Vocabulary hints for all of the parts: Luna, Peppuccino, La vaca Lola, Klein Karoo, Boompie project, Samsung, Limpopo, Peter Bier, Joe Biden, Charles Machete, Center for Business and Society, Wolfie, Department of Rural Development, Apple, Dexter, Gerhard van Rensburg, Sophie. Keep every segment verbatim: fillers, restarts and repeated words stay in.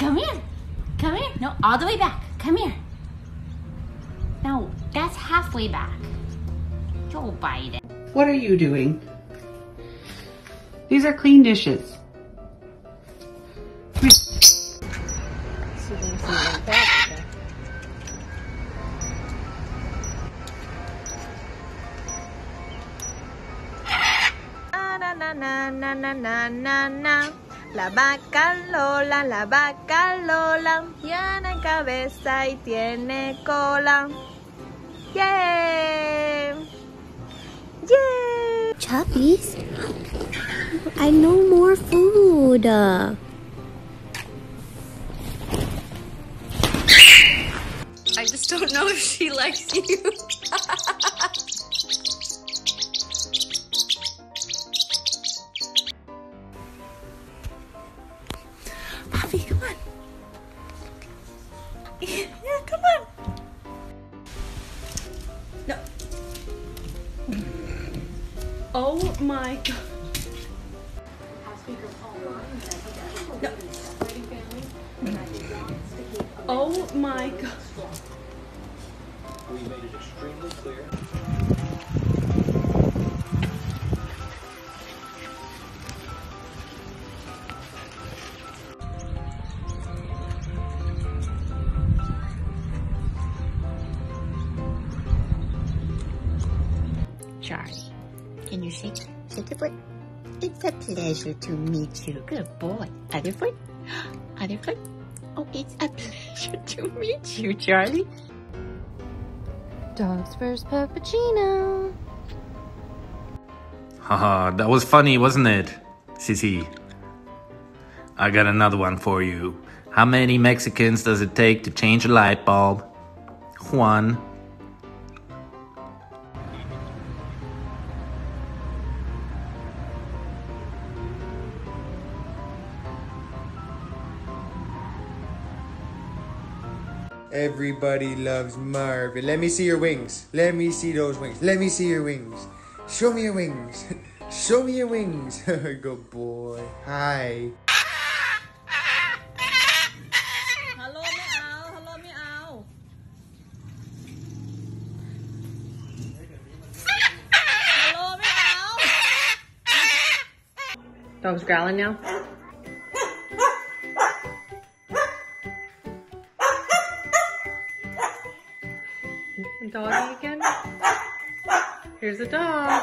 Come here. Come here. No, all the way back. Come here. No, that's halfway back. Joe Biden. What are you doing? These are clean dishes. Na na na na na na, la vaca Lola, la vaca Lola, tiene cabeza y tiene cola. Yay! Yay! Chuppies, I know more food. Uh... I just don't know if she likes you. Come on. Yeah, come on. No. Oh my God. No. Oh my God. We made it extremely clear. Charlie, can you shake, shake your foot? It's a pleasure to meet you. Good boy. Other foot? Other foot? Oh, it's a pleasure to meet you, Charlie. Dogs first, Peppuccino. Haha, that was funny, wasn't it? Sissy, I got another one for you. How many Mexicans does it take to change a light bulb? One. Everybody loves Marvin. Let me see your wings. Let me see those wings. Let me see your wings. Show me your wings. Show me your wings. Good boy. Hi. Hello, meow. Hello, meow. Hello, meow. Dog's growling now. Doggy again. Here's a dog.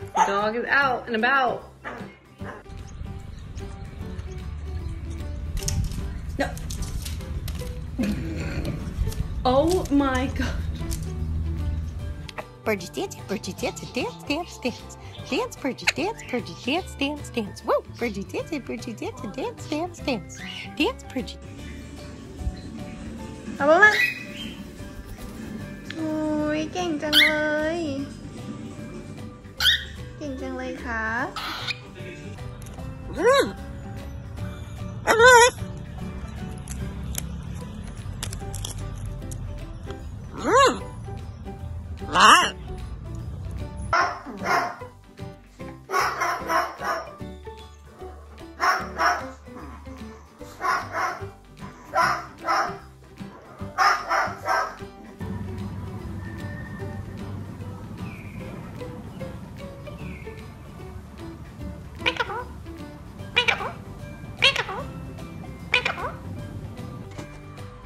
The dog is out and about. No. Oh my God. Birdie dance, birdie dance, dance, dance, dance. Dance, birdie dance, birdie dance, dance, dance. Woo! Birdie dance, birdie dance, dance, dance, dance. Dance, birdie. How about that? Ôi, cảnh trăng ơi. Cảnh trăng ơi khá.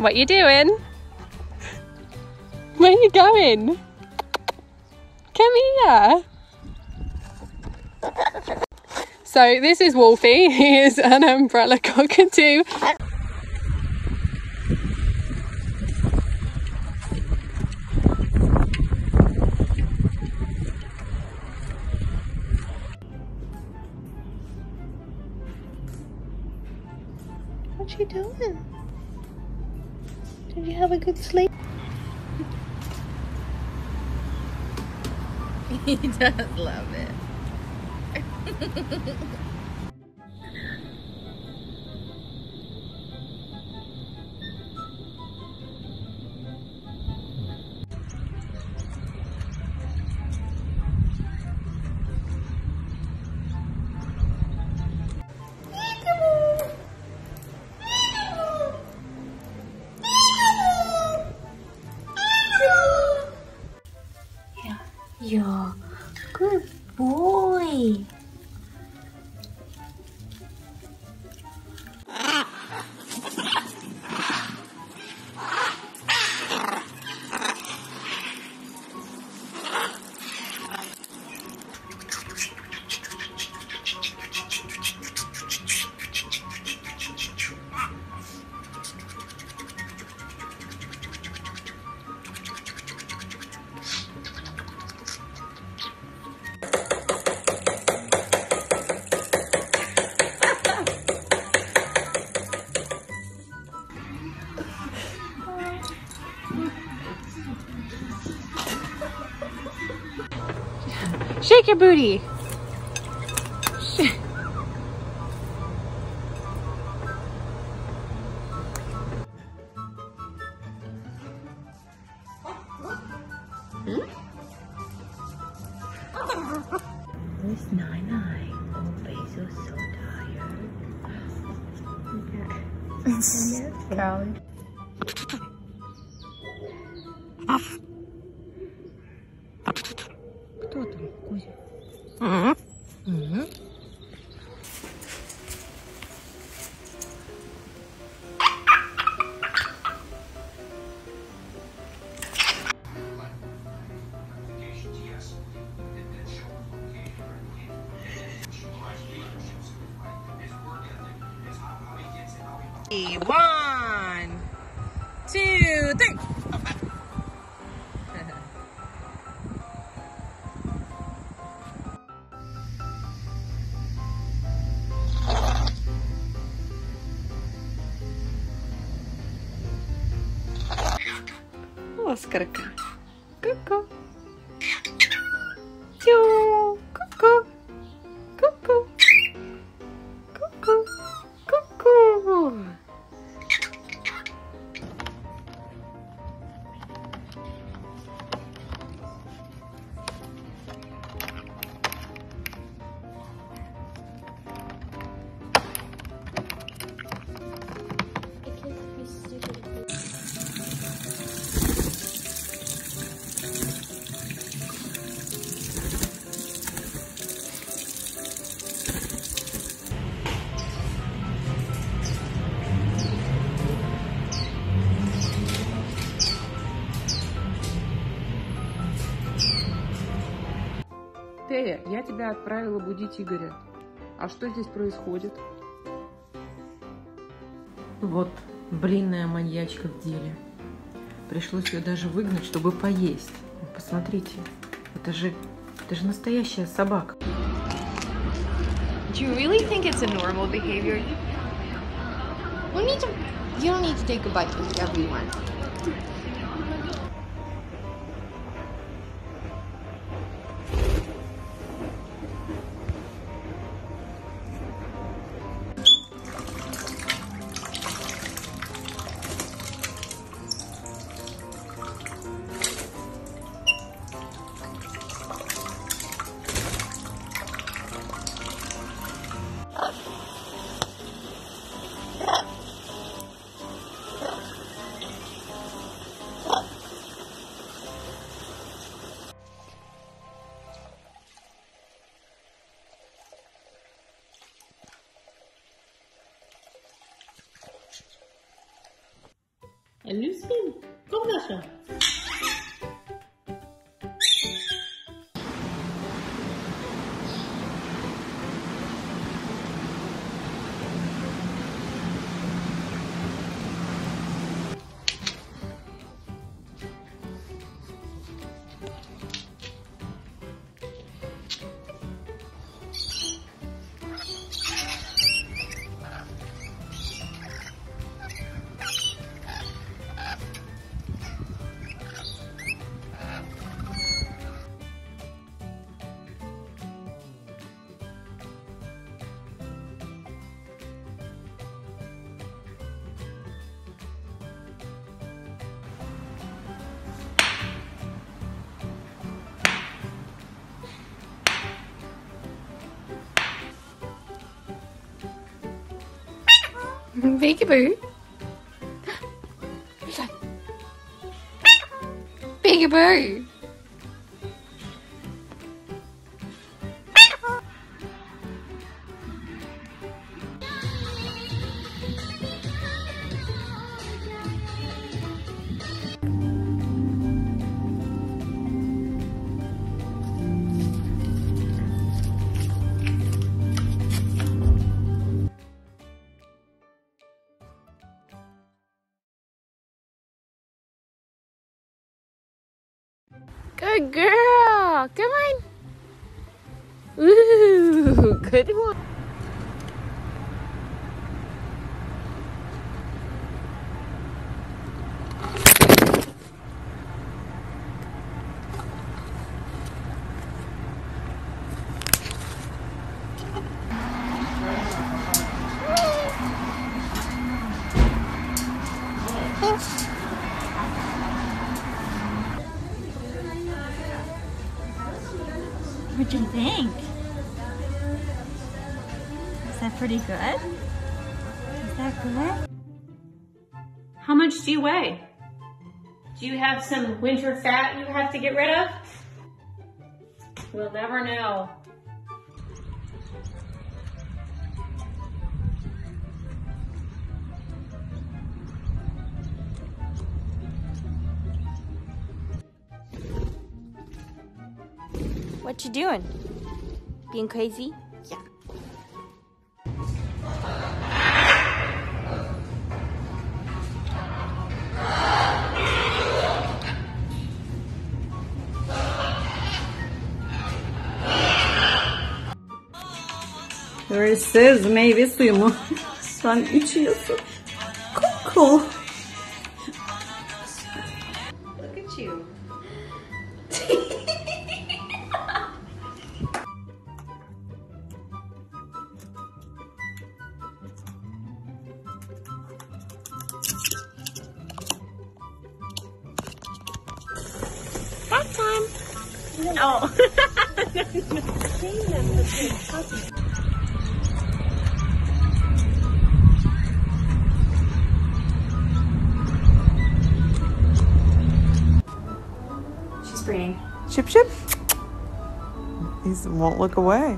What you doing? Where you going? Come here. So this is Wolfie. He is an umbrella cockatoo. What you doing? Did you have a good sleep? He does love it. your booty. Shit. It's nine nine. Oh, Basil's so tired. Look at One, two, three. Оскарка. Ку-ку. Тю, ку-ку. Ку-ку. Ку-ку. Ку-ку. Тея, я тебя отправила будить Игоря. А что здесь происходит? Вот блинная маньячка в деле. Пришлось ее даже выгнать, чтобы поесть. Посмотрите, это же, это же настоящая собака. Do you really think it's a normal behavior? We need to, you don't need to take a bite with everyone. Люси, как наша? Biggie Boo. Biggie Boo. Good girl! Come on! Ooh, good one! What'd you think? Is that pretty good? Is that good? How much do you weigh? Do you have some winter fat you have to get rid of? We'll never know. What you doing? Being crazy? Yeah. Hırsız meyve suyu mu? Sen içiyorsun. Cool. Look at you. Bath time. Oh. She's breeding. Chip, chip. He won't look away.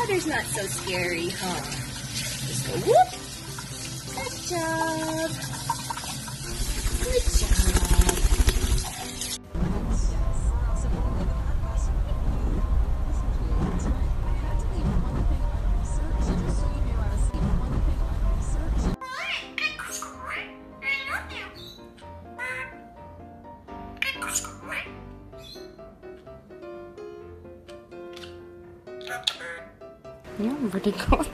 Water's not so scary, huh? Just go whoop! Good job! Good job! Yeah, I'm pretty cold.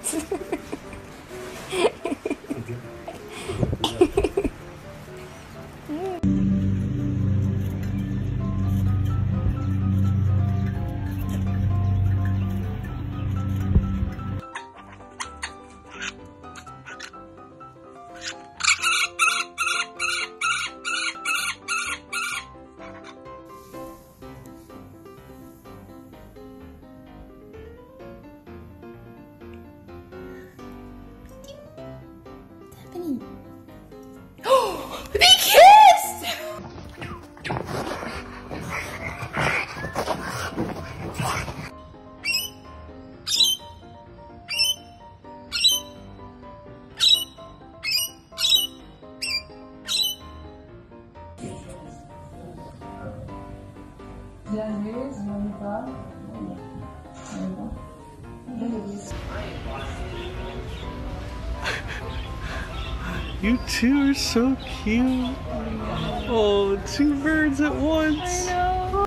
You two are so cute. Oh, two birds at once. I know.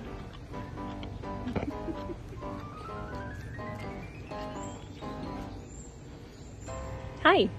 Hi.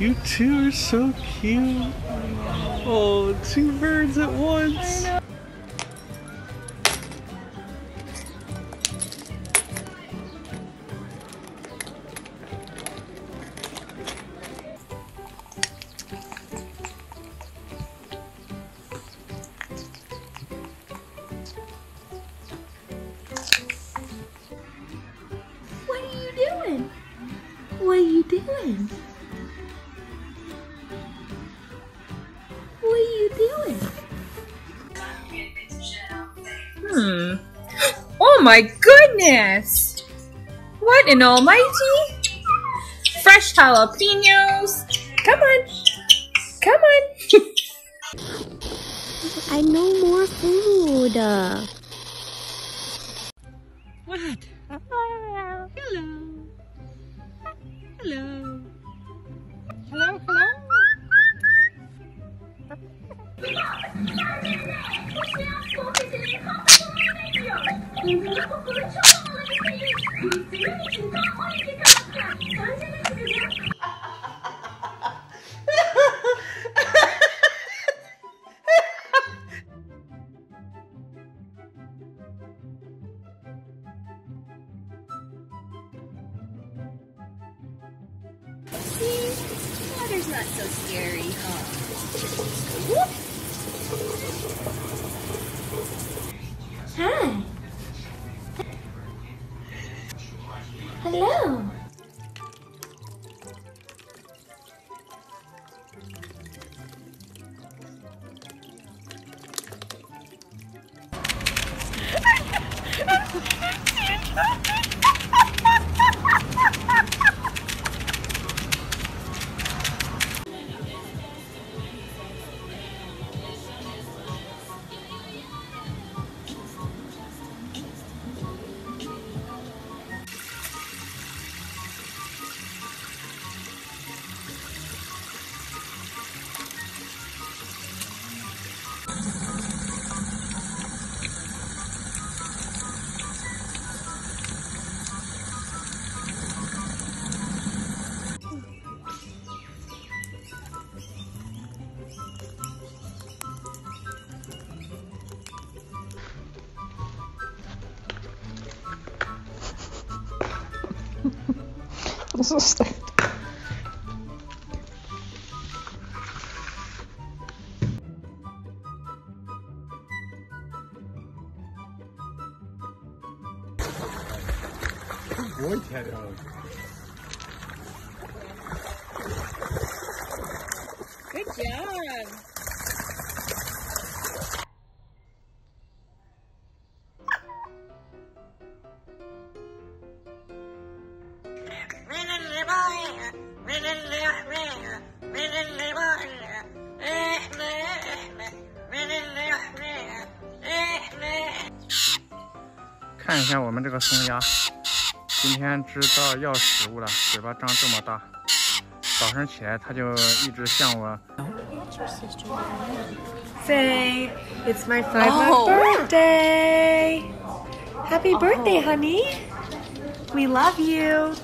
You two are so cute. Oh, two birds at once. What are you doing? What are you doing? Hmm. Oh my goodness! What in almighty? Fresh jalapenos! Come on! Come on! I know more food! What? Hello! Hello. Hello, hello. See, water's not so scary, huh? Whoop. Hi. Hello. So sad. Good boy, Teddo. Good job.看一下我们这个松鸭，今天知道要食物了，嘴巴张这么大。早上起来，它就一直向我。Say, it's my five-month birthday. Happy birthday, honey. We love you.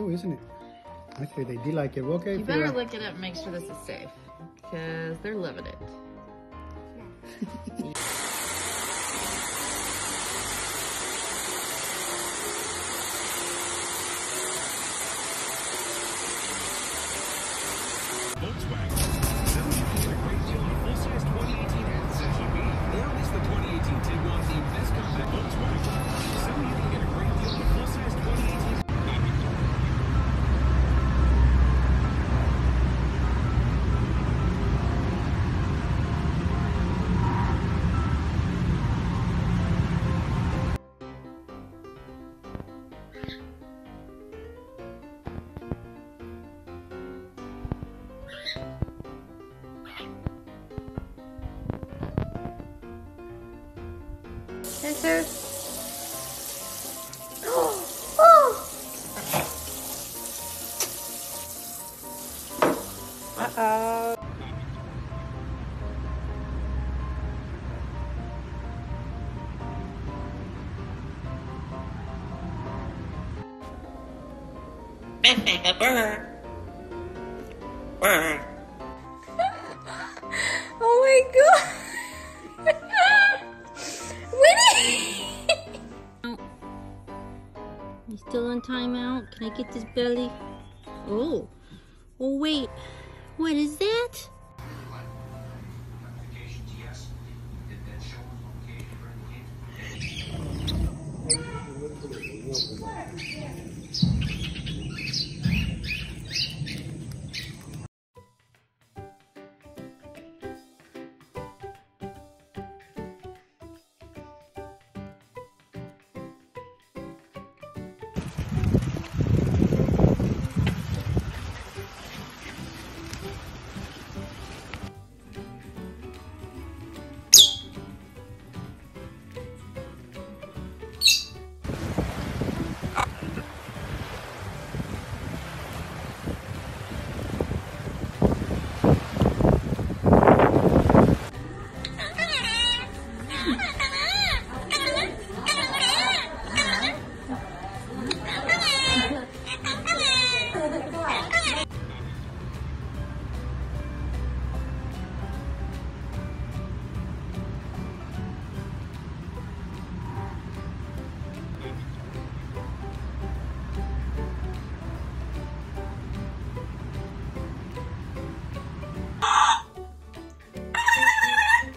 Isn't it? Actually, they do like it. Okay, you better look it up and make sure this is safe because they're loving it. Yeah. Oh. Oh. Oh my god! Winnie! You still on timeout? Can I get this belly? Oh. Oh wait. What is that?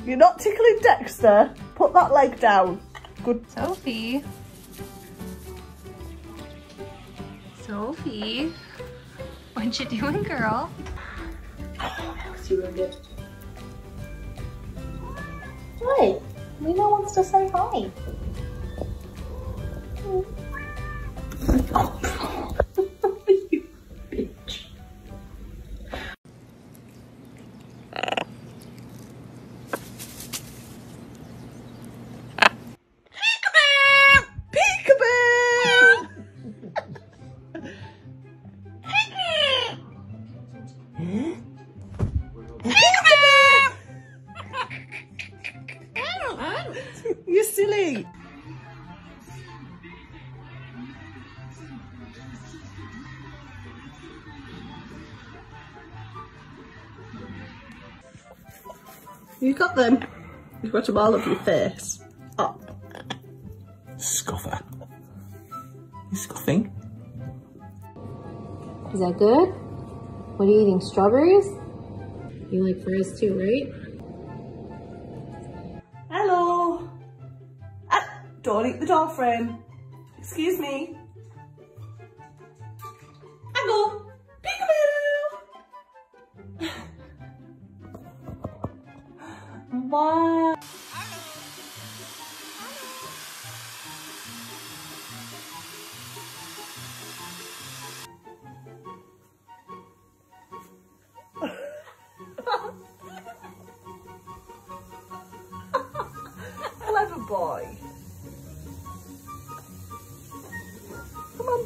You're not tickling Dexter. Put that leg down. Good. Sophie. Sophie. What you doing, girl? She ruined it. Hi. Luna wants to say hi. Oh. You bitch. You're silly. You got them. You've got them all over your face. Oh. Scoffer. You scoffing? Is that good? What are you eating? Strawberries? You like fries too, right? Hello. Ah, don't eat the door frame. Excuse me. Angle. Peekaboo. Wow. Boy. Come on.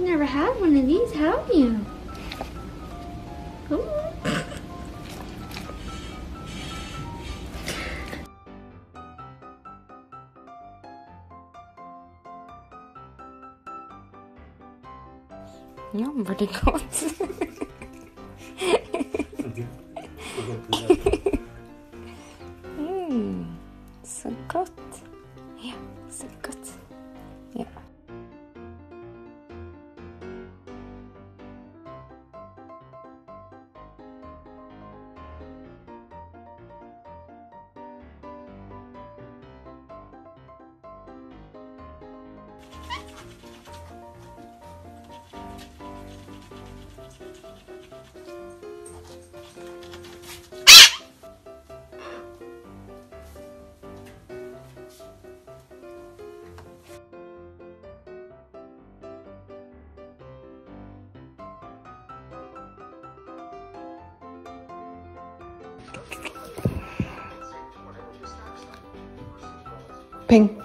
You've never had one of these, have you? Come on. Yum, pretty good. Ping.